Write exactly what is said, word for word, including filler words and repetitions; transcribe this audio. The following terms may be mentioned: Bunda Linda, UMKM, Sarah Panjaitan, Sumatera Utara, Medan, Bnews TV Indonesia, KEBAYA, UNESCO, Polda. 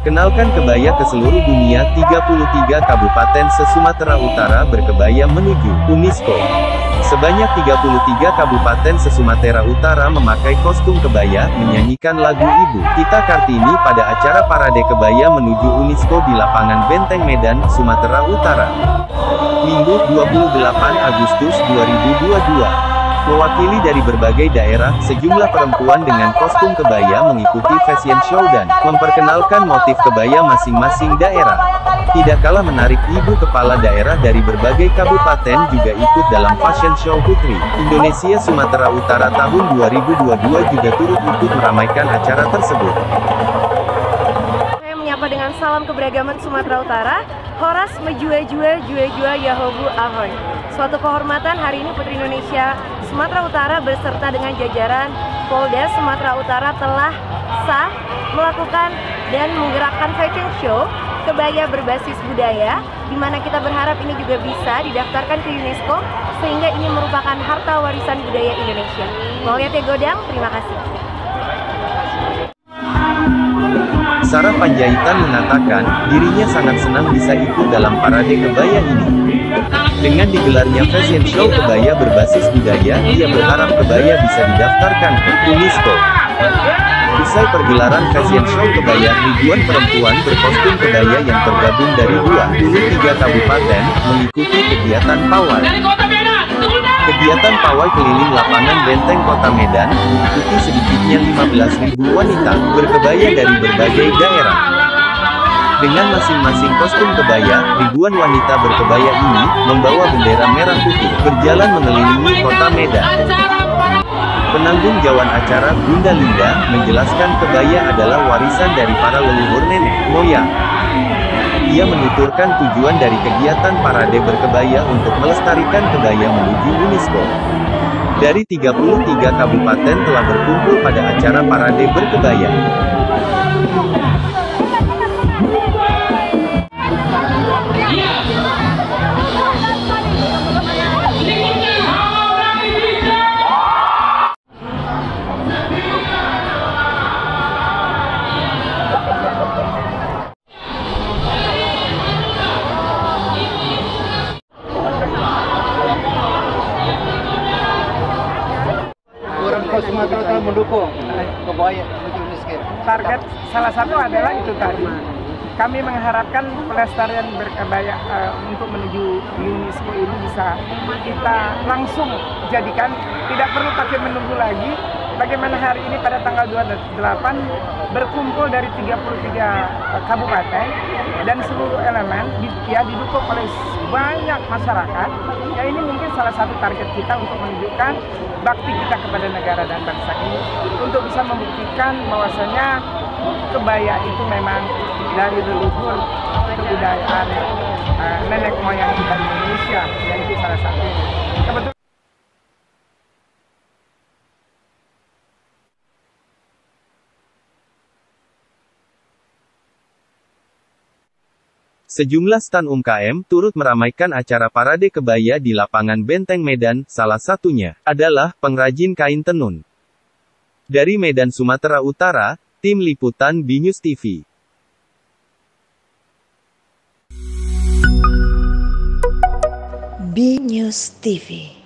Kenalkan kebaya ke seluruh dunia. Tiga puluh tiga kabupaten se-Sumatera Utara berkebaya menuju UNESCO. Sebanyak tiga puluh tiga kabupaten se-Sumatera Utara memakai kostum kebaya, menyanyikan lagu Ibu Kita Kartini pada acara Parade Kebaya menuju UNESCO di lapangan Benteng Medan, Sumatera Utara, Minggu dua puluh delapan Agustus dua ribu dua puluh dua. Mewakili dari berbagai daerah, sejumlah perempuan dengan kostum kebaya mengikuti fashion show dan memperkenalkan motif kebaya masing-masing daerah. Tidak kalah menarik, ibu kepala daerah dari berbagai kabupaten juga ikut dalam fashion show Putri Indonesia Sumatera Utara tahun dua ribu dua puluh dua juga turut ikut meramaikan acara tersebut. Saya menyapa dengan salam keberagaman Sumatera Utara, Horas Mejua-jua, jua-jua Yahobu Ahoy. Suatu kehormatan hari ini Putri Indonesia Sumatera Utara berserta dengan jajaran Polda Sumatera Utara telah sah melakukan dan menggerakkan fashion show kebaya berbasis budaya, di mana kita berharap ini juga bisa didaftarkan ke UNESCO sehingga ini merupakan harta warisan budaya Indonesia. Mau lihat ya Godang? Terima kasih. Sarah Panjaitan mengatakan dirinya sangat senang bisa ikut dalam parade kebaya ini. Dengan digelarnya fashion show kebaya berbasis budaya, ia berharap kebaya bisa didaftarkan ke UNESCO. Usai pergelaran fashion show kebaya, ribuan perempuan berkostum kebaya yang tergabung dari dua puluh tiga kabupaten mengikuti kegiatan pawai. Kegiatan pawai keliling lapangan Benteng Kota Medan diikuti sedikitnya lima belas ribu wanita berkebaya dari berbagai daerah. Dengan masing-masing kostum kebaya, ribuan wanita berkebaya ini membawa bendera merah putih berjalan mengelilingi kota Medan. Penanggung jawab acara, Bunda Linda, menjelaskan kebaya adalah warisan dari para leluhur nenek moyang. Ia menuturkan tujuan dari kegiatan parade berkebaya untuk melestarikan kebaya menuju UNESCO. Dari tiga puluh tiga kabupaten telah berkumpul pada acara parade berkebaya. Sumatera Utara mendukung kebaya menuju UNESCO. Target salah satu adalah itu tadi. Kami mengharapkan pelestarian berkebaya uh, untuk menuju UNESCO ini bisa kita langsung jadikan, tidak perlu pakai menunggu lagi. Bagaimana hari ini pada tanggal dua puluh delapan berkumpul dari tiga puluh tiga kabupaten dan seluruh elemen, ya, didukung oleh banyak masyarakat. Ya, ini mungkin salah satu target kita untuk menunjukkan bakti kita kepada negara dan bangsa ini, untuk bisa membuktikan bahwasanya kebaya itu memang dari leluhur kebudayaan uh, nenek moyang kita di Indonesia, dan itu salah satu. Kebetulan sejumlah stan U M K M turut meramaikan acara parade kebaya di lapangan Benteng Medan, salah satunya adalah pengrajin kain tenun. Dari Medan, Sumatera Utara, tim liputan Bnews T V. Bnews T V.